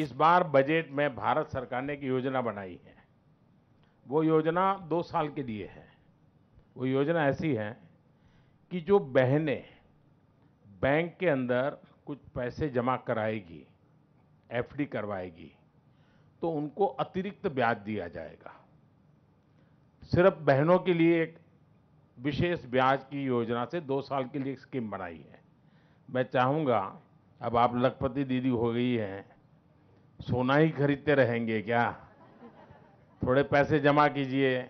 इस बार बजट में भारत सरकार ने एक योजना बनाई है। वो योजना 2 साल के लिए है। वो योजना ऐसी है कि जो बहनें बैंक के अंदर कुछ पैसे जमा कराएगी, एफडी करवाएगी, तो उनको अतिरिक्त ब्याज दिया जाएगा। सिर्फ बहनों के लिए एक विशेष ब्याज की योजना से 2 साल के लिए स्कीम बनाई है। मैं चाहूँगा, अब आप लखपति दीदी हो गई हैं, सोना ही खरीदते रहेंगे क्या? थोड़े पैसे जमा कीजिए।